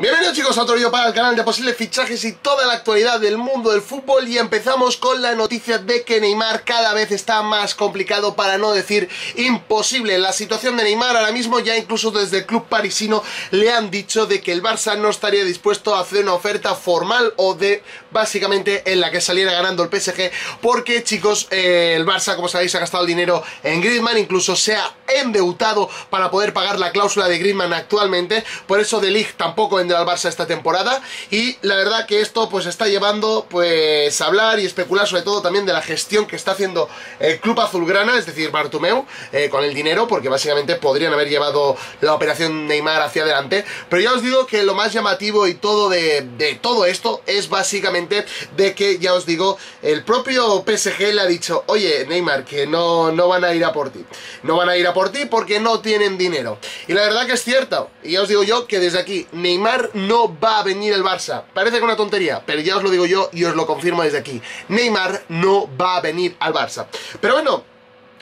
Bienvenidos chicos a otro vídeo para el canal de posibles fichajes y toda la actualidad del mundo del fútbol. Y empezamos con la noticia de que Neymar cada vez está más complicado, para no decir imposible. La situación de Neymar ahora mismo, ya incluso desde el club parisino le han dicho de que el Barça no estaría dispuesto a hacer una oferta formal o de básicamente en la que saliera ganando el PSG, porque chicos, el Barça, como sabéis, ha gastado el dinero en Griezmann, incluso se ha endeudado para poder pagar la cláusula de Griezmann actualmente. Por eso De Ligt tampoco en al Barça esta temporada, y la verdad que esto pues está llevando pues a hablar y especular sobre todo también de la gestión que está haciendo el club azulgrana, es decir Bartomeu, con el dinero, porque básicamente podrían haber llevado la operación Neymar hacia adelante. Pero ya os digo que lo más llamativo y todo de todo esto es básicamente de que, ya os digo, el propio PSG le ha dicho: oye Neymar, que no van a ir a por ti, no van a ir a por ti porque no tienen dinero. Y la verdad que es cierto, y ya os digo yo que desde aquí Neymar no va a venir al Barça. Parece que una tontería, pero ya os lo digo yo y os lo confirmo desde aquí: Neymar no va a venir al Barça. Pero bueno,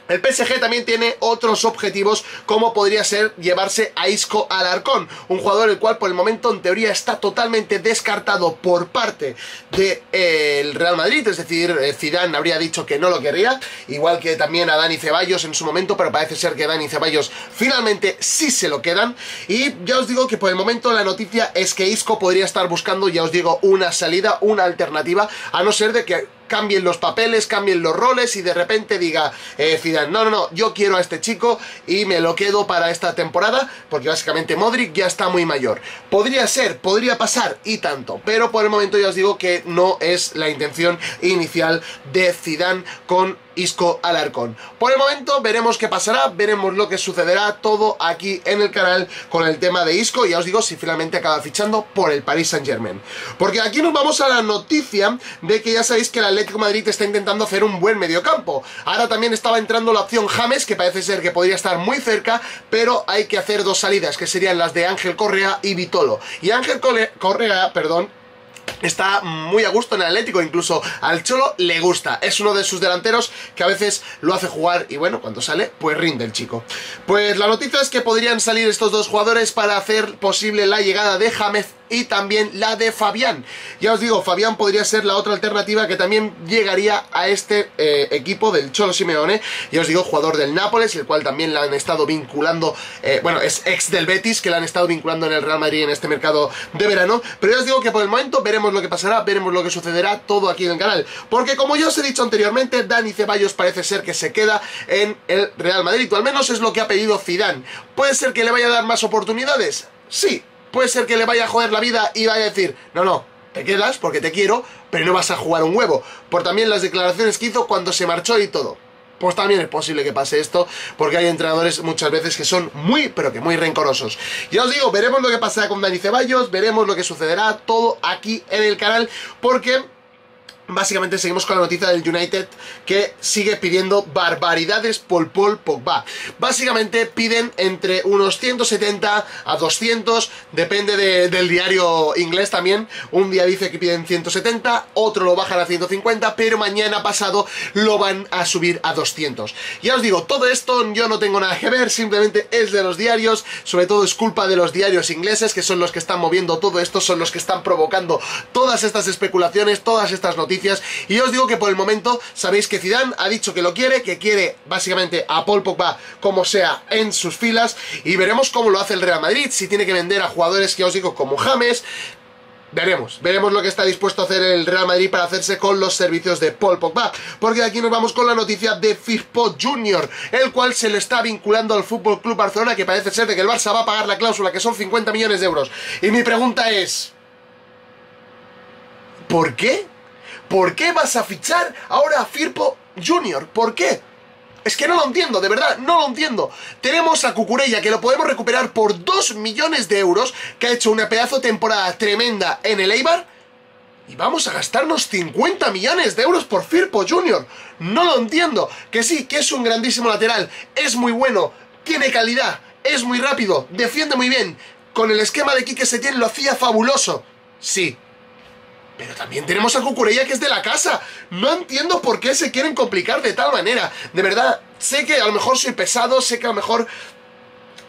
el PSG también tiene otros objetivos, como podría ser llevarse a Isco Alarcón, un jugador el cual por el momento en teoría está totalmente descartado por parte del Real Madrid, es decir, Zidane habría dicho que no lo querría, igual que también a Dani Ceballos en su momento, pero parece ser que Dani Ceballos finalmente sí se lo quedan. Y ya os digo que por el momento la noticia es que Isco podría estar buscando, ya os digo, una salida, una alternativa, a no ser de que cambien los papeles, cambien los roles y de repente diga Zidane: no, yo quiero a este chico y me lo quedo para esta temporada, porque básicamente Modric ya está muy mayor. Podría ser, podría pasar y tanto, pero por el momento ya os digo que no es la intención inicial de Zidane con Isco Alarcón. Por el momento veremos qué pasará, veremos lo que sucederá, todo aquí en el canal con el tema de Isco, y ya os digo si finalmente acaba fichando por el Paris Saint-Germain. Porque aquí nos vamos a la noticia de que ya sabéis que el Atlético de Madrid está intentando hacer un buen mediocampo. Ahora también estaba entrando la opción James, que parece ser que podría estar muy cerca, pero hay que hacer dos salidas, que serían las de Ángel Correa y Vitolo. Y Ángel Correa, perdón, está muy a gusto en el Atlético, incluso al Cholo le gusta, es uno de sus delanteros que a veces lo hace jugar y bueno, cuando sale, pues rinde el chico. Pues la noticia es que podrían salir estos dos jugadores para hacer posible la llegada de James y también la de Fabián. Ya os digo, Fabián podría ser la otra alternativa que también llegaría a este equipo del Cholo Simeone. Ya os digo, jugador del Nápoles, el cual también la han estado vinculando, bueno, es ex del Betis, que la han estado vinculando en el Real Madrid en este mercado de verano. Pero ya os digo que por el momento veremos lo que pasará, veremos lo que sucederá, todo aquí en el canal. Porque como ya os he dicho anteriormente, Dani Ceballos parece ser que se queda en el Real Madrid, o al menos es lo que ha pedido Zidane. ¿Puede ser que le vaya a dar más oportunidades? Sí. Puede ser que le vaya a joder la vida y vaya a decir: no, te quedas porque te quiero, pero no vas a jugar un huevo, por también las declaraciones que hizo cuando se marchó y todo. Pues también es posible que pase esto, porque hay entrenadores muchas veces que son muy, pero que muy rencorosos. Ya os digo, veremos lo que pasará con Dani Ceballos, veremos lo que sucederá, todo aquí en el canal, porque básicamente seguimos con la noticia del United, que sigue pidiendo barbaridades por Paul Pogba. Básicamente piden entre unos 170 a 200, depende del diario inglés también. Un día dice que piden 170, otro lo bajan a 150, pero mañana pasado lo van a subir a 200. Ya os digo, todo esto yo no tengo nada que ver, simplemente es de los diarios, sobre todo es culpa de los diarios ingleses, que son los que están moviendo todo esto, son los que están provocando todas estas especulaciones, todas estas noticias. Y os digo que por el momento sabéis que Zidane ha dicho que lo quiere, que quiere básicamente a Paul Pogba como sea en sus filas, y veremos cómo lo hace el Real Madrid, si tiene que vender a jugadores que os digo como James. Veremos lo que está dispuesto a hacer el Real Madrid para hacerse con los servicios de Paul Pogba. Porque aquí nos vamos con la noticia de Firpo Junior, el cual se le está vinculando al Fútbol Club Barcelona, que parece ser de que el Barça va a pagar la cláusula, que son 50 millones de euros. Y mi pregunta es: ¿por qué? ¿Por qué vas a fichar ahora a Firpo Junior? ¿Por qué? Es que no lo entiendo, de verdad, no lo entiendo. Tenemos a Cucurella, que lo podemos recuperar por 2 millones de euros, que ha hecho una pedazo de temporada tremenda en el Eibar, y vamos a gastarnos 50 millones de euros por Firpo Junior. No lo entiendo. Que sí, que es un grandísimo lateral, es muy bueno, tiene calidad, es muy rápido, defiende muy bien. Con el esquema de Quique Setién lo hacía fabuloso, sí. Pero también tenemos a Cucurella, que es de la casa. No entiendo por qué se quieren complicar de tal manera. De verdad, sé que a lo mejor soy pesado, sé que a lo mejor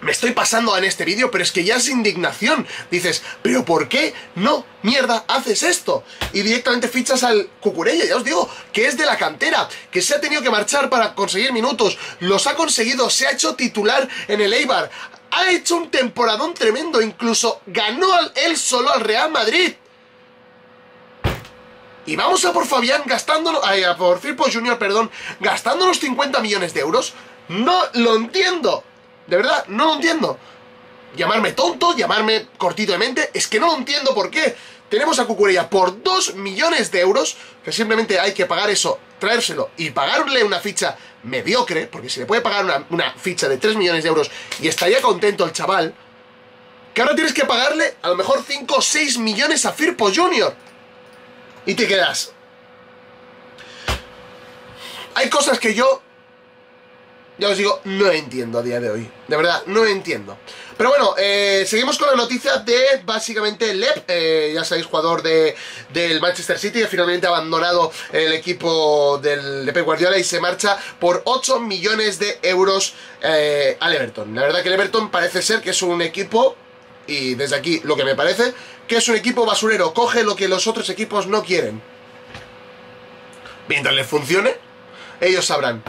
me estoy pasando en este vídeo, pero es que ya es indignación. Dices, pero ¿por qué no, mierda, haces esto? Y directamente fichas al Cucurella, ya os digo, que es de la cantera, que se ha tenido que marchar para conseguir minutos, los ha conseguido, se ha hecho titular en el Eibar, ha hecho un temporadón tremendo, incluso ganó él solo al Real Madrid. Y vamos a por Fabián gastándolo, por Firpo Junior, perdón, gastando los 50 millones de euros. No lo entiendo, de verdad, no lo entiendo. Llamarme tonto, llamarme cortito de mente, es que no lo entiendo por qué. Tenemos a Cucurella por 2 millones de euros, que simplemente hay que pagar eso, traérselo y pagarle una ficha mediocre, porque se le puede pagar una ficha de 3 millones de euros y estaría contento el chaval, que ahora tienes que pagarle a lo mejor 5 o 6 millones a Firpo Junior. Y te quedas. Hay cosas que yo, ya os digo, no entiendo a día de hoy. De verdad, no entiendo. Pero bueno, seguimos con la noticia de, básicamente, Lep, ya sabéis, jugador del Manchester City, que finalmente ha abandonado el equipo de Pep Guardiola y se marcha por 8 millones de euros al Everton. La verdad que el Everton parece ser que es un equipo, y desde aquí lo que me parece, que es un equipo basurero, coge lo que los otros equipos no quieren. Mientras les funcione, ellos sabrán.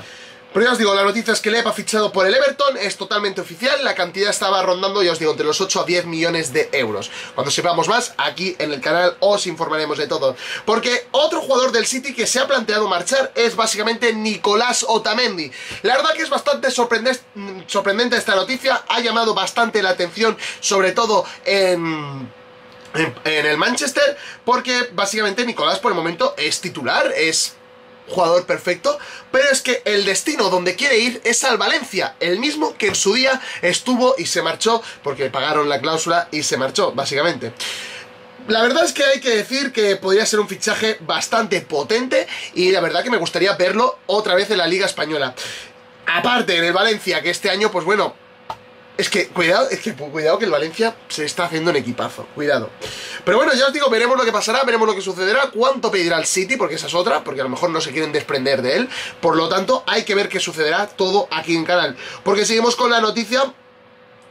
Pero ya os digo, la noticia es que Lep ha fichado por el Everton, es totalmente oficial, la cantidad estaba rondando, ya os digo, entre los 8 a 10 millones de euros. Cuando sepamos más, aquí en el canal os informaremos de todo. Porque otro jugador del City que se ha planteado marchar es básicamente Nicolás Otamendi. La verdad que es bastante sorprendente esta noticia, ha llamado bastante la atención, sobre todo en el Manchester, porque básicamente Nicolás por el momento es titular, es jugador perfecto, pero es que el destino donde quiere ir es al Valencia, el mismo que en su día estuvo y se marchó, porque le pagaron la cláusula y se marchó, básicamente. La verdad es que hay que decir que podría ser un fichaje bastante potente y la verdad que me gustaría verlo otra vez en la Liga Española. Aparte, en el Valencia, que este año, pues bueno, Es que cuidado que el Valencia se está haciendo un equipazo, cuidado. Pero bueno, ya os digo, veremos lo que pasará, veremos lo que sucederá, cuánto pedirá el City, porque esa es otra, porque a lo mejor no se quieren desprender de él. Por lo tanto, hay que ver qué sucederá todo aquí en canal. Porque seguimos con la noticia,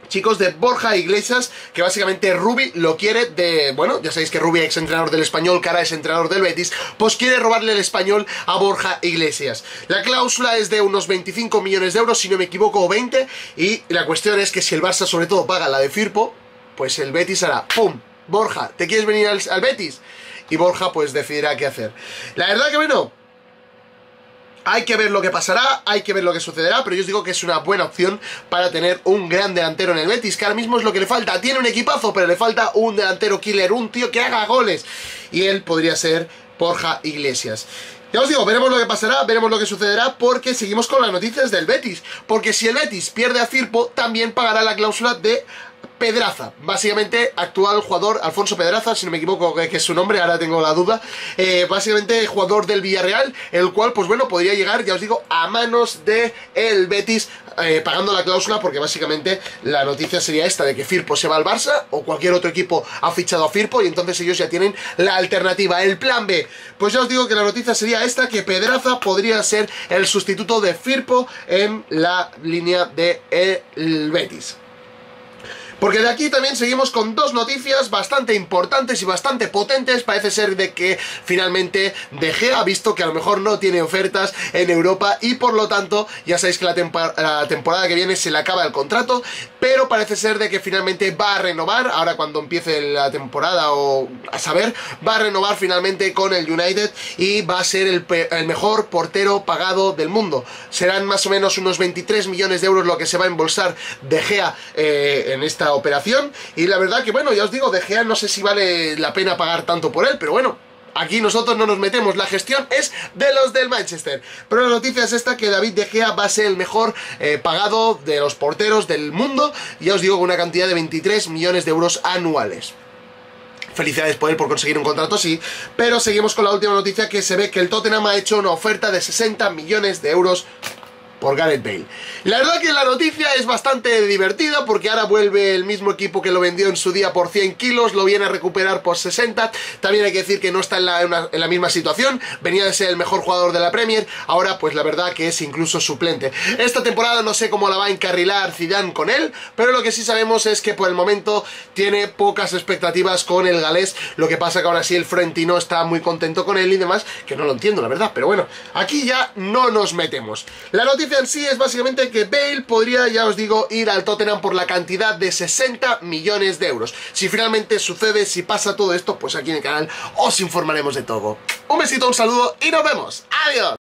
chicos, de Borja Iglesias, que básicamente Rubi lo quiere de... Bueno, ya sabéis que Rubi, ex entrenador del Español, que ahora es entrenador del Betis, pues quiere robarle el Español a Borja Iglesias. La cláusula es de unos 25 millones de euros, si no me equivoco, o 20, y la cuestión es que si el Barça sobre todo paga la de Firpo, pues el Betis hará ¡pum! Borja, ¿te quieres venir al Betis? Y Borja pues decidirá qué hacer. La verdad que bueno, hay que ver lo que pasará, hay que ver lo que sucederá, pero yo os digo que es una buena opción para tener un gran delantero en el Betis, que ahora mismo es lo que le falta. Tiene un equipazo, pero le falta un delantero killer, un tío que haga goles. Y él podría ser Borja Iglesias. Ya os digo, veremos lo que pasará, veremos lo que sucederá, porque seguimos con las noticias del Betis. Porque si el Betis pierde a Firpo, también pagará la cláusula de Pedraza, básicamente actual jugador Alfonso Pedraza, si no me equivoco que es su nombre, ahora tengo la duda, básicamente jugador del Villarreal, el cual pues bueno, podría llegar, ya os digo, a manos de el Betis, pagando la cláusula, porque básicamente la noticia sería esta, de que Firpo se va al Barça, o cualquier otro equipo ha fichado a Firpo, y entonces ellos ya tienen la alternativa, el plan B. Pues ya os digo que la noticia sería esta, que Pedraza podría ser el sustituto de Firpo en la línea de el Betis. Porque de aquí también seguimos con dos noticias bastante importantes y bastante potentes. Parece ser de que finalmente De Gea ha visto que a lo mejor no tiene ofertas en Europa y por lo tanto ya sabéis que la temporada que viene se le acaba el contrato, pero parece ser de que finalmente va a renovar, ahora cuando empiece la temporada o a saber, va a renovar finalmente con el United y va a ser el mejor portero pagado del mundo. Serán más o menos unos 23 millones de euros lo que se va a embolsar De Gea en esta operación, y la verdad que bueno, ya os digo, De Gea no sé si vale la pena pagar tanto por él, pero bueno, aquí nosotros no nos metemos, la gestión es de los del Manchester. Pero la noticia es esta, que David De Gea va a ser el mejor pagado de los porteros del mundo, ya os digo, con una cantidad de 23 millones de euros anuales. Felicidades por él por conseguir un contrato, sí, pero seguimos con la última noticia, que se ve que el Tottenham ha hecho una oferta de 60 millones de euros por Gareth Bale. La verdad que la noticia es bastante divertida porque ahora vuelve el mismo equipo que lo vendió en su día por 100 kilos, lo viene a recuperar por 60, también hay que decir que no está en la misma situación, venía de ser el mejor jugador de la Premier, ahora pues la verdad que es incluso suplente. Esta temporada no sé cómo la va a encarrilar Zidane con él, pero lo que sí sabemos es que por el momento tiene pocas expectativas con el galés, lo que pasa que ahora sí el Florentino está muy contento con él y demás, que no lo entiendo la verdad, pero bueno, aquí ya no nos metemos. La noticia en sí es básicamente que Bale podría, ya os digo, ir al Tottenham por la cantidad de 60 millones de euros. Si finalmente sucede, si pasa todo esto, pues aquí en el canal os informaremos de todo. Un besito, un saludo y nos vemos. ¡Adiós!